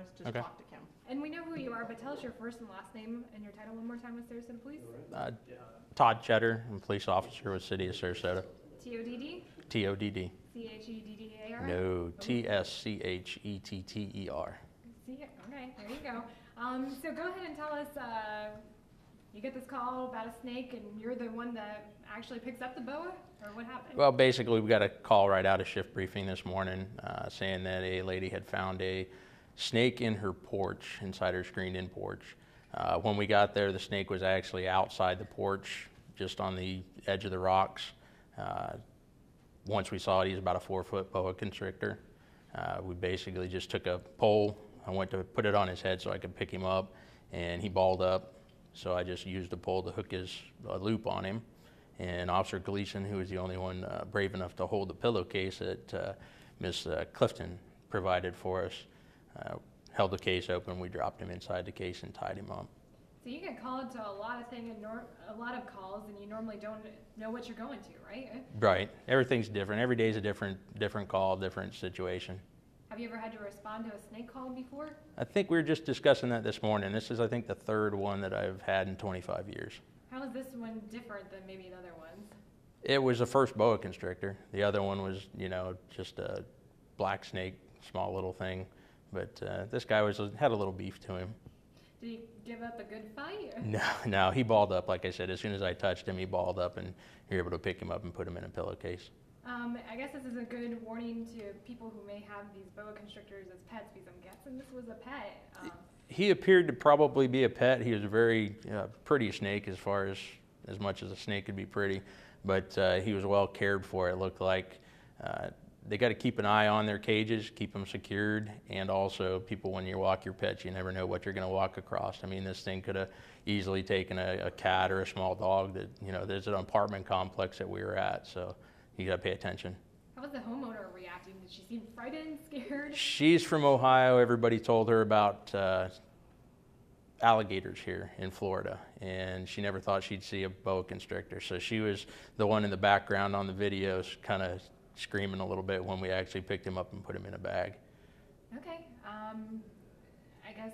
us to talk to Kim. And we know who you are, but tell us your first and last name and your title one more time with Sarasota Police. Todd Tschetter. I'm a police officer with City of Sarasota. T-O-D-D? T-O-D-D. C-H-E-D-D-A-R? No, T-S-C-H-E-T-T-E-R. Okay, there you go. So go ahead and tell us, you get this call about a snake and you're the one that actually picks up the boa, or what happened? Well, basically we got a call right out of shift briefing this morning saying that a lady had found a snake in her porch, inside her screened-in porch. When we got there, the snake was actually outside the porch, just on the edge of the rocks. Once we saw it, he's about a 4-foot boa constrictor. We basically just took a pole. I went to put it on his head so I could pick him up, and he balled up. So I just used a pole to hook his loop on him. And Officer Gleason, who was the only one brave enough to hold the pillowcase that Ms. Clifton provided for us, held the case open. We dropped him inside the case and tied him up. So you get called to a lot of things, a lot of calls, and you normally don't know what you're going to, right? Right. Everything's different. Every day's a different call, different situation. Have you ever had to respond to a snake call before? I think we were just discussing that this morning. This is, I think, the third one that I've had in 25 years. How is this one different than maybe the other ones? It was the first boa constrictor. The other one was, you know, just a black snake, small little thing. But this guy had a little beef to him. Did he give up a good fight? Or? No, he balled up. Like I said, as soon as I touched him, he balled up, and you're able to pick him up and put him in a pillowcase. I guess this is a good warning to people who may have these boa constrictors as pets, because I'm guessing this was a pet. He appeared to probably be a pet. He was a very pretty snake, as much as a snake could be pretty, but he was well cared for, it looked like. They got to keep an eye on their cages, keep them secured, and also people, when you walk your pets, you never know what you're going to walk across. I mean, this thing could have easily taken a cat or a small dog. That, you know, there's an apartment complex that we were at, so you got to pay attention. How was the homeowner reacting? Did she seem frightened, scared? She's from Ohio. Everybody told her about alligators here in Florida, and she never thought she'd see a boa constrictor. So she was the one in the background on the videos, kind of screaming a little bit when we actually picked him up and put him in a bag. Okay. I guess,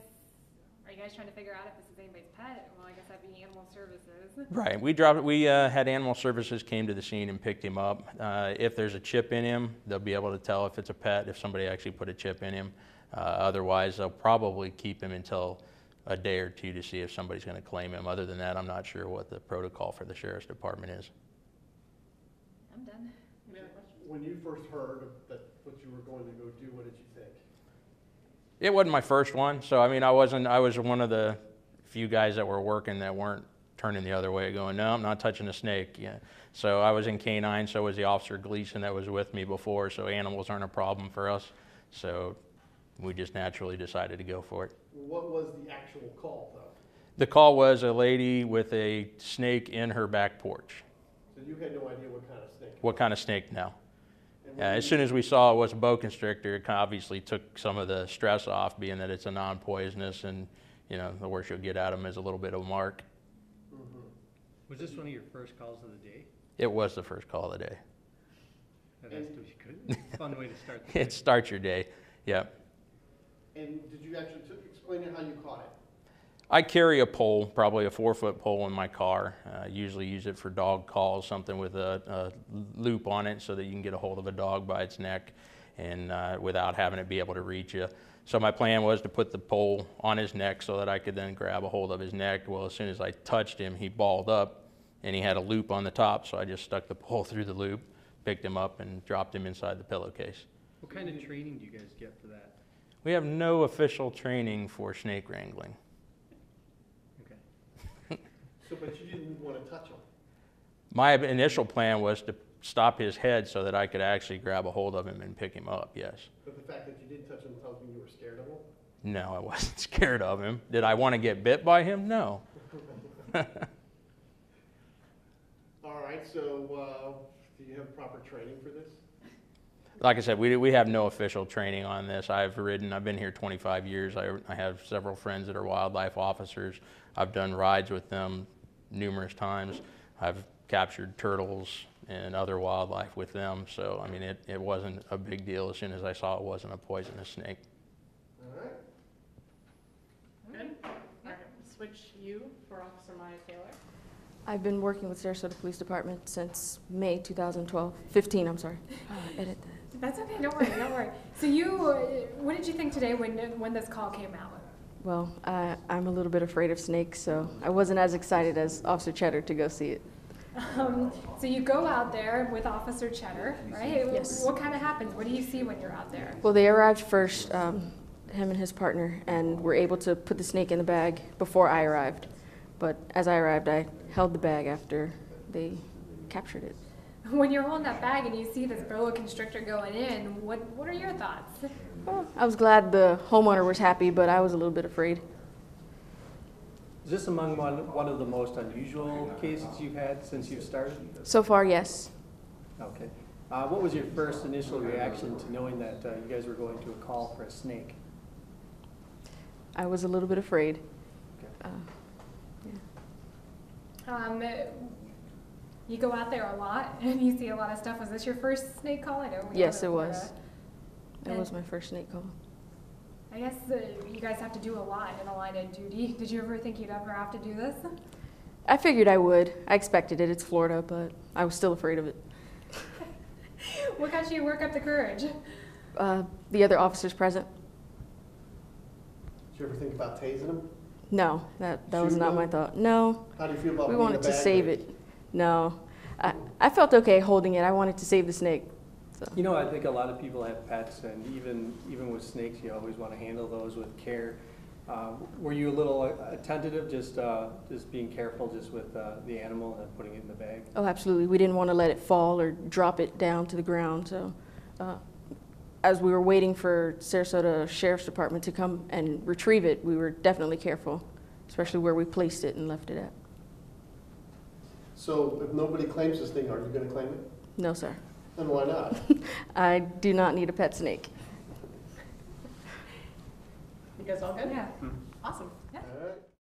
are you guys trying to figure out if this is anybody's pet? Well, I guess that'd be animal services. Right. We had animal services came to the scene and picked him up. If there's a chip in him, they'll be able to tell if it's a pet, if somebody actually put a chip in him. Otherwise, they'll probably keep him until a day or two to see if somebody's going to claim him. Other than that, I'm not sure what the protocol for the Sheriff's Department is. I'm done. When you first heard that what you were going to go do, what did you think? It wasn't my first one, so I mean, I was one of the few guys that were working that weren't turning the other way, going, no, I'm not touching a snake. Yeah. So I was in K-9, so was the Officer Gleason that was with me before, so animals aren't a problem for us. So we just naturally decided to go for it. What was the actual call, though? The call was a lady with a snake in her back porch. So you had no idea what kind of snake? What kind of snake, no. As soon as we saw it was a boa constrictor, it obviously took some of the stress off, being that it's a non-poisonous, and you know, the worst you'll get out of them is a little bit of a mark. Mm-hmm. Was this one of your first calls of the day? It was the first call of the day. That's good. Fun way to start the day. It starts your day, yeah. And did you actually explain how you caught it? I carry a pole, probably a 4-foot pole in my car. I usually use it for dog calls, something with a loop on it so that you can get a hold of a dog by its neck and without having it be able to reach you. So my plan was to put the pole on his neck so that I could then grab a hold of his neck. Well, as soon as I touched him, he balled up and he had a loop on the top, so I just stuck the pole through the loop, picked him up, and dropped him inside the pillowcase. What kind of training do you guys get for that? We have no official training for snake wrangling. So, but you didn't want to touch him? My initial plan was to stop his head so that I could actually grab a hold of him and pick him up, yes. But the fact that you did touch him tells me you were scared of him? No, I wasn't scared of him. Did I want to get bit by him? No. All right, so do you have proper training for this? Like I said, we have no official training on this. I've been here 25 years. I have several friends that are wildlife officers. I've done rides with them numerous times. I've captured turtles and other wildlife with them. So, I mean, it wasn't a big deal as soon as I saw it wasn't a poisonous snake. All right. switch you for Officer Maya Taylor? I've been working with Sarasota Police Department since May 2012. 15, I'm sorry. Edit that. That's okay, don't worry, don't worry. So you, what did you think today when this call came out? Well, I'm a little bit afraid of snakes, so I wasn't as excited as Officer Tschetter to go see it. So you go out there with Officer Tschetter, right? Yes. What kind of happens? What do you see when you're out there? Well, they arrived first, him and his partner, and were able to put the snake in the bag before I arrived. But as I arrived, I held the bag after they captured it. When you're holding that bag and you see this boa constrictor going in, what are your thoughts? Well, I was glad the homeowner was happy, but I was a little bit afraid. Is this among one of the most unusual cases you've had since you've started? So far, yes. Okay. What was your first initial reaction to knowing that you guys were going to a call for a snake? I was a little bit afraid. Okay. You go out there a lot and you see a lot of stuff. Was this your first snake call? I know. Yes, it was. It was my first snake call. I guess you guys have to do a lot in the line of duty. Did you ever think you'd ever have to do this? I figured I would. I expected it. It's Florida, but I was still afraid of it. What got you to work up the courage? The other officers present. Did you ever think about tasing them? No, that was not my thought. No. How do you feel about we wanted to save it? No. I felt okay holding it. I wanted to save the snake. So. You know, I think a lot of people have pets, and even with snakes, you always want to handle those with care. Were you a little tentative, just being careful just with the animal and putting it in the bag? Oh, absolutely. We didn't want to let it fall or drop it down to the ground. So as we were waiting for Sarasota Sheriff's Department to come and retrieve it, we were definitely careful, especially where we placed it and left it at. So if nobody claims this thing, are you going to claim it? No, sir. Then why not? I do not need a pet snake. You guys all good? Yeah. Mm-hmm. Awesome. Yeah. All right.